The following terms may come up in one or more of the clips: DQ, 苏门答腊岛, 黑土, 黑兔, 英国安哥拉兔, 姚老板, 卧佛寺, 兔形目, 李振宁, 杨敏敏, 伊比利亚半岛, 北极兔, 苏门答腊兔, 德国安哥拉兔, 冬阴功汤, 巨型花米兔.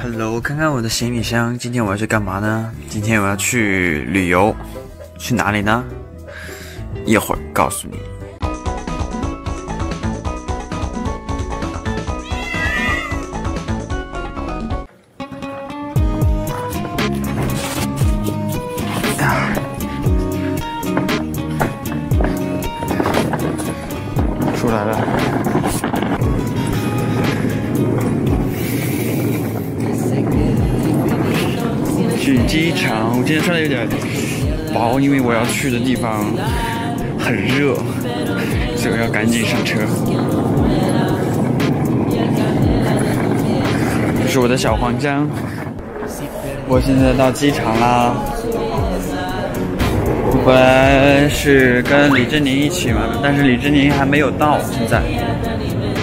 Hello， 看看我的行李箱。今天我要去干嘛呢？今天我要去旅游，去哪里呢？一会儿告诉你。出来了。去机场，我今天穿的有点薄，因为我要去的地方很热，所以我要赶紧上车。这是我的小黄章，我现在到机场啦。我本来是跟李振宁一起嘛，但是李振宁还没有到，现在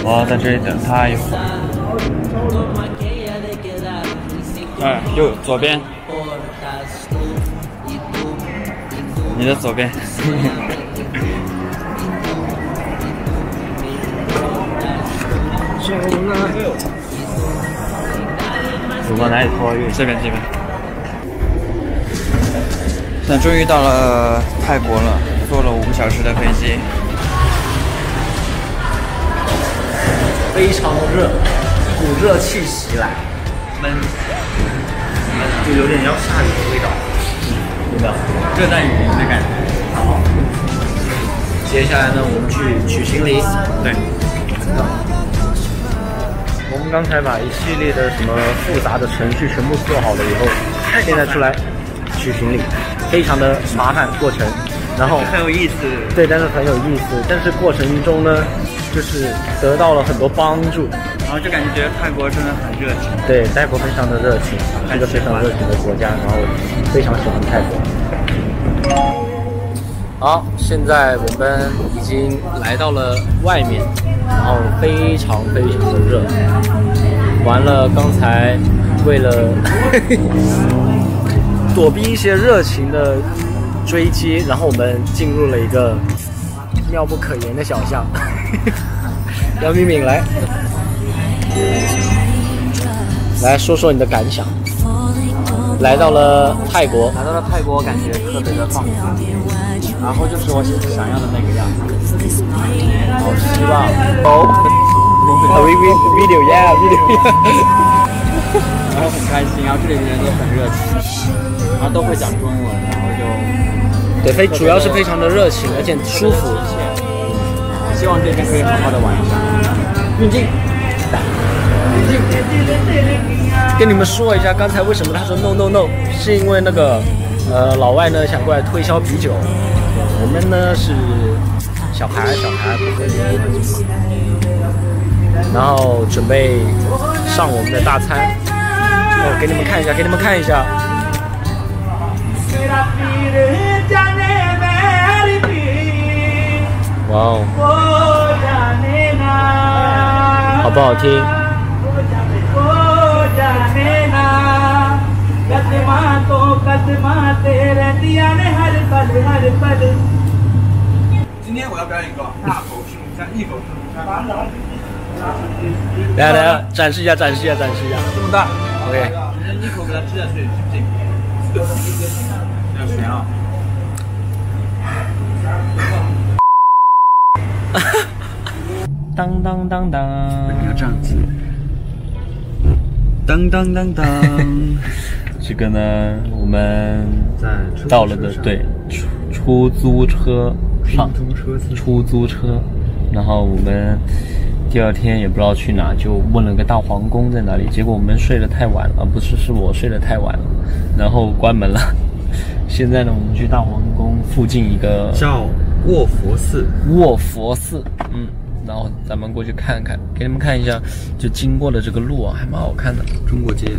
我要在这里等他一会儿。哎，右左边。 你的左边。走到哪里拖？这边，这边。那终于到了泰国了，坐了5个小时的飞机，非常热，一股热气袭来，闷，就有点要下雨的味道。 热带雨林的感觉。好，接下来呢，我们去取行李。对。我们刚才把一系列的什么复杂的程序全部做好了以后，现在出来取行李，非常的麻烦过程。然后很有意思。对，但是很有意思。但是过程中呢，就是得到了很多帮助。然后就感觉泰国真的很热情。对，泰国非常的热情，是一个非常热情的国家。然后非常喜欢泰国。好，现在我们已经来到了外面，然后非常非常的热。完了，刚才为了躲避一些热情的追击，然后我们进入了一个妙不可言的小巷。杨敏敏来。 来说说你的感想。来到了泰国，感觉特别的放松，然后就是我想要的那个样子。好希望。video，然后很开心，然后这里的人都很热情，然后都会讲中文，然后就对，主要是非常的热情，而且舒服。希望这边可以好好的玩一下。运镜。 跟你们说一下，刚才为什么他说 no no no， 是因为那个老外呢想过来推销啤酒，我们呢是小孩不喝酒，然后准备上我们的大餐，哦，给你们看一下，哇哦，好不好听？ 今天我要表演一个大口吃龙虾，一口吃龙虾。来，展示一下。这么大 ，OK。一口给它吃下去，这个要咸啊！当当当当，要这样子。 当当当当，这个呢，我们到了的对出租车，然后我们第二天也不知道去哪，就问了个大皇宫在哪里，结果我们睡得太晚了，是我睡得太晚了，然后关门了。现在呢，我们去大皇宫附近一个叫卧佛寺，嗯。 然后咱们过去看看，给你们看一下，就经过的这个路啊，还蛮好看的。中国街。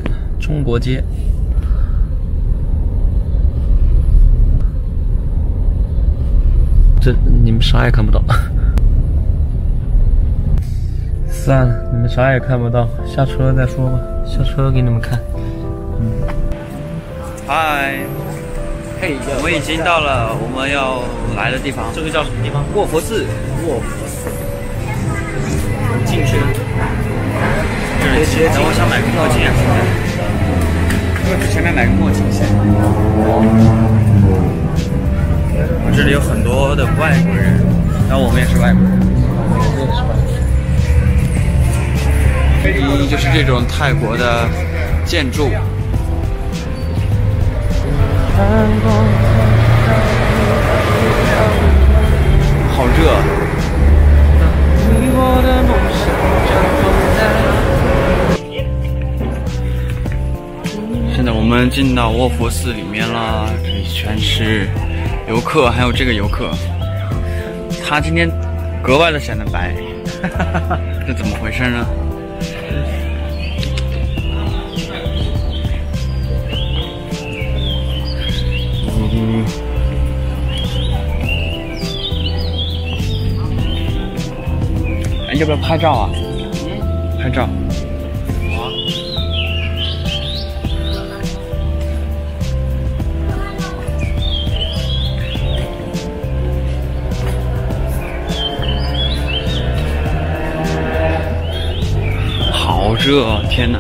这你们啥也看不到。算了，你们啥也看不到，下车再说吧。下车给你们看。嗯。嗨。嘿，我们已经到了我们要来的地方。这个叫什么地方？卧佛寺。卧佛寺。 进去，这里买鞋，然后想买个墨镜。我去前面买个墨镜先。我这里有很多的外国人，然后我们也是外国人。就是这种泰国的建筑。 好热！现在我们进到卧佛寺里面了，这里全是游客，还有这个游客，他今天格外的显得白，这怎么回事呢？ 哎，要不要拍照啊？拍照。好热啊，天哪！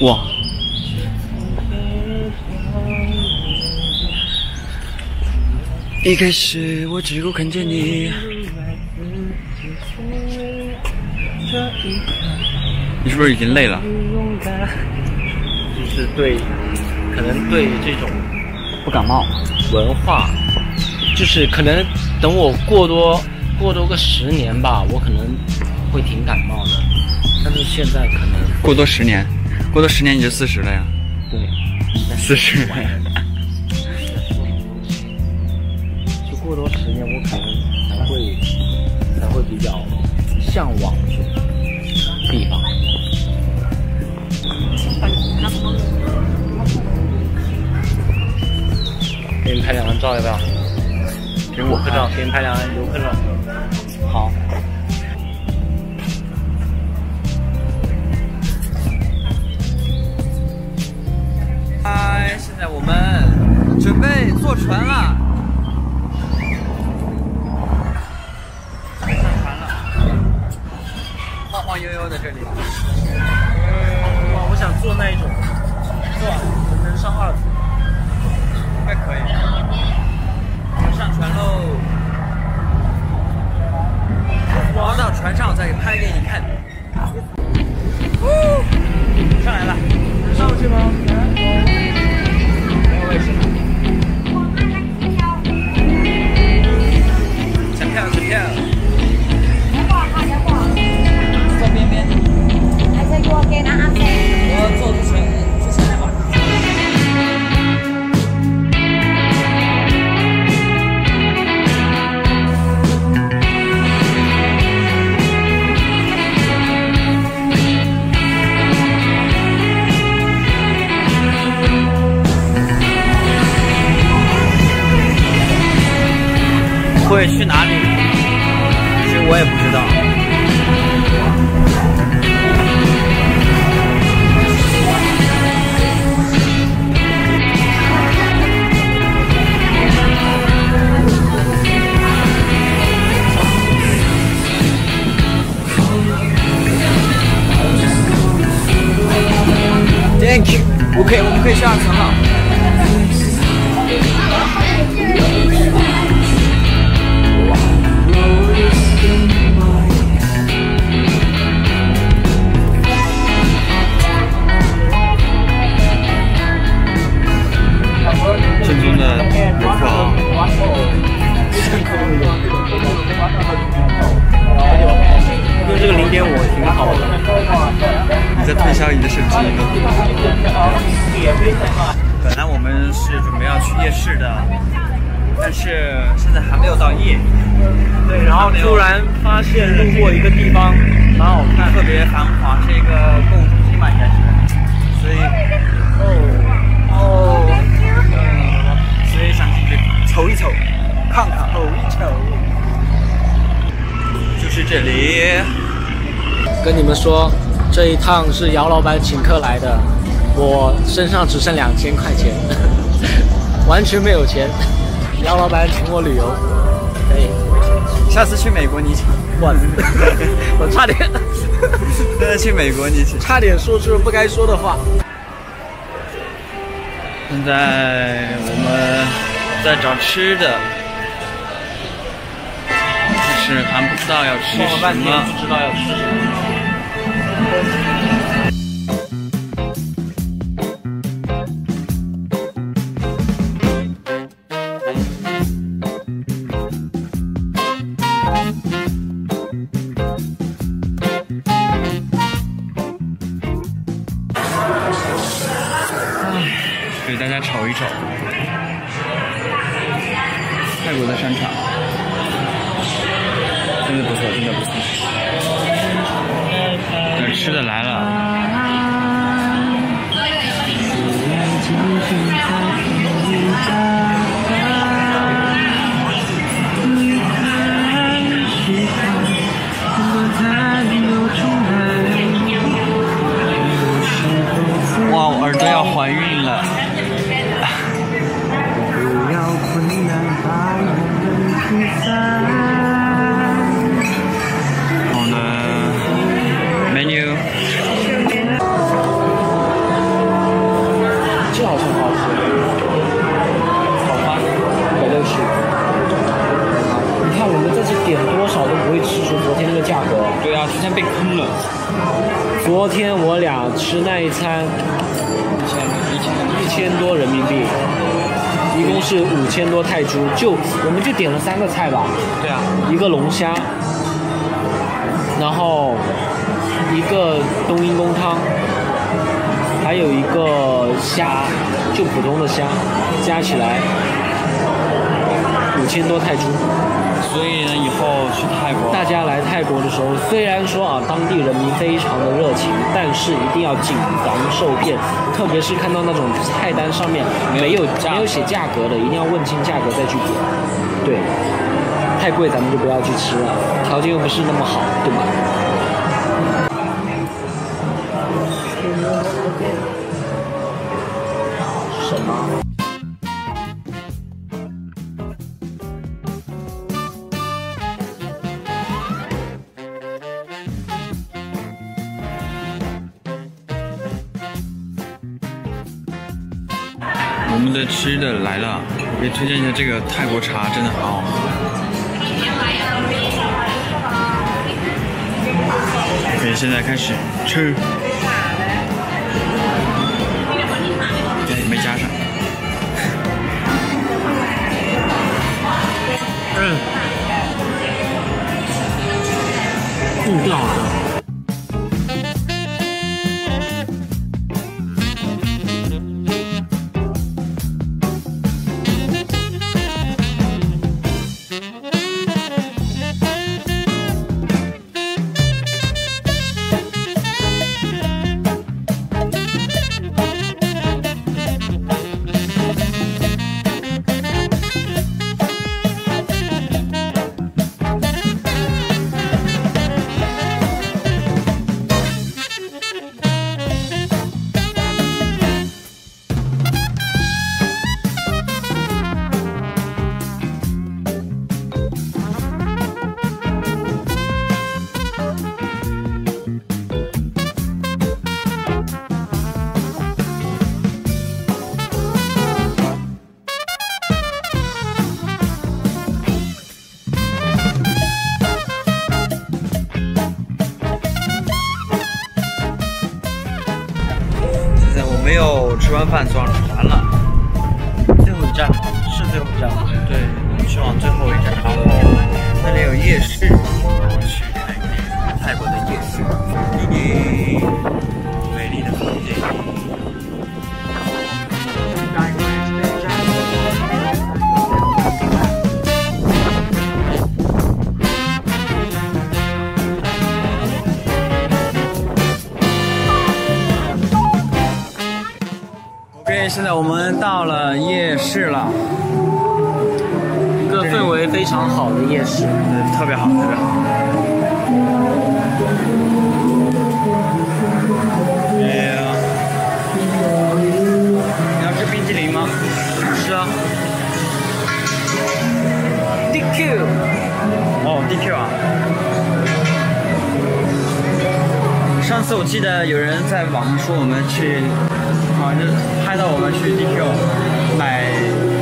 哇！一开始我只够看见你。你是不是已经累了？就是对，可能对这种不感冒文化，就是可能等我过多个10年吧，我可能会挺感冒的。但是现在可能过多10年。 过多10年你就40了呀？对，40。就过多10年，我可能才会比较向往这种地方。给你拍2张照要不要？给我拍照，给你拍2张游客照。好。 嗨，现在我们准备坐船了，上船了，晃晃悠悠的这里。哇，我想坐那一种，是吧？能上2层，应该可以。我们上船喽！我到船上再拍给你看。上来了，能上去吗？ 钱票，坐边边。我坐之前那会儿。 会去哪里？其实我也不知道。Thank you。OK， 我们可以下船了。 本来我们是准备要去夜市的，但是现在还没有到夜。对，然后突然发现路过一个地方，蛮好看，特别繁华，是一个购物中心吧，应该是。所以，所以想进去瞅一瞅，看看，瞅一瞅。就是这里。跟你们说。这一趟是姚老板请客来的，我身上只剩2000块钱，完全没有钱。姚老板请我旅游，可以。下次去美国你请我，我差点。现在去美国你请，差点说出不该说的话。现在我们在找吃的，但是还不知道要吃什么。半天不知道要吃什么。 给大家瞅一瞅泰国的商场，真的不错，真的不错。等吃的来了。 哇，我耳朵要怀孕了！好的 ，menu。这好像好吃，好吧，160。你看我们这次点多少都不会吃出昨天那个价格。对啊，昨天被坑了。昨天我俩吃那一餐。 1000多人民币，一共是5000多泰铢，我们就点了3个菜吧。对啊，一个龙虾，然后一个冬阴功汤，还有一个虾，就普通的虾，加起来5000多泰铢。所以呢，以后去泰国，大家来泰国的时候，虽然说啊，当地人民非常的热情，但是一定要谨防受骗。 特别是看到那种菜单上面没有写价格的，一定要问清价格再去点。对，太贵咱们就不要去吃了，条件又不是那么好，对吧？什么？ 我们的吃的来了，我给你推荐一下这个泰国茶，真的很好喝。可以，现在开始吃。没加上。嗯。这好喝。 没有吃完饭就往船了，最后一站是最后一站吗？对，我们去往最后一站，然后那里有夜市，我们去看一看泰国的夜市，美丽的风景。现在我们到了夜市了，一个氛围非常好的夜市，特别好，特别好。你要吃冰淇淋吗？吃啊。DQ。哦 ，DQ 啊。上次我记得有人在网上说我们去，好像就拍到我们去 DQ 买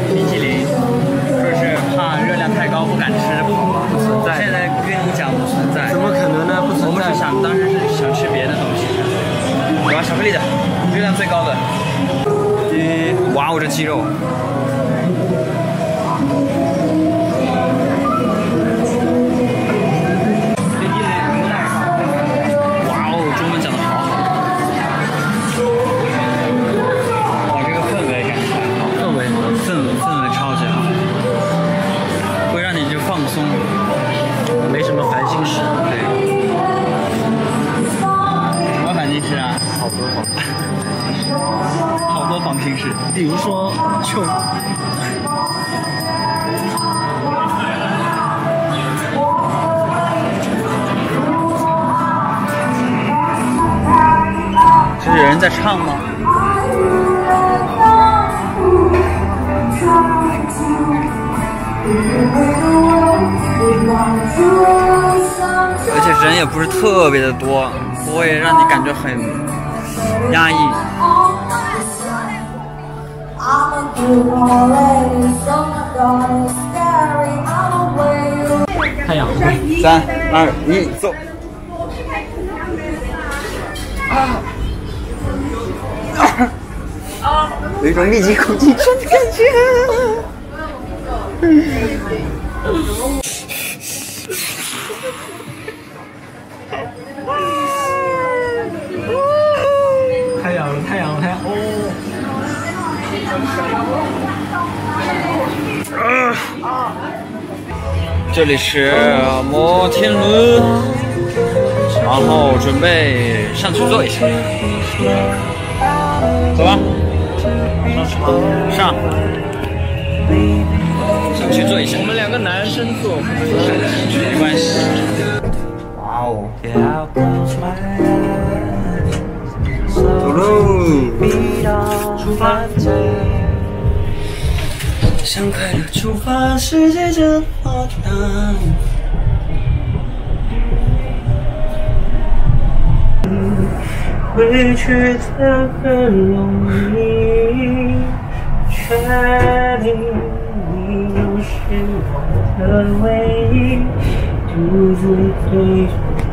冰淇淋，说是怕热量太高不敢吃，不存在。现在跟你讲不存在。怎么可能呢？不存在。我们是想当时是想吃别的东西。 哇，巧克力的，热量最高的。哇，我这鸡肉。哇哦，中文讲的好好。哇，这个氛围感觉好，氛围超级好，会让你就放松，没什么烦心事。对。 是啊，好多烦心事，比如说穷。这是有人在唱吗？而且人也不是特别的多。 我也让你感觉很压抑。太阳，3、2、1，走！有一种密集恐惧症的感觉。太阳哦！这里是摩天轮，然后准备上去坐一下，走吧，上去坐一下。我们两个男生坐，没关系。哇哦！ 出发！想快乐出发，世界真浩荡。回去的很容易，确定你就是我的唯一。独自对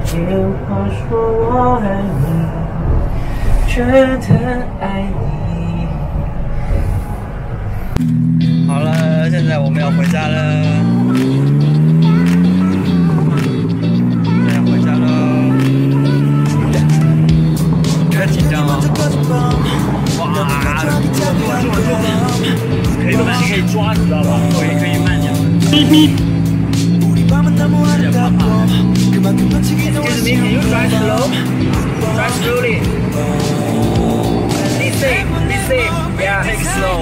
着电话说我爱你，觉得爱你。 好了，现在我们要回家了。开始紧张了。哇，这么重！可以抓，知道吧？可以慢点。有点怕怕。Excuse me, can you drive slow? Drive slowly. Be safe. Yeah, take it slow.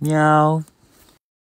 Meow.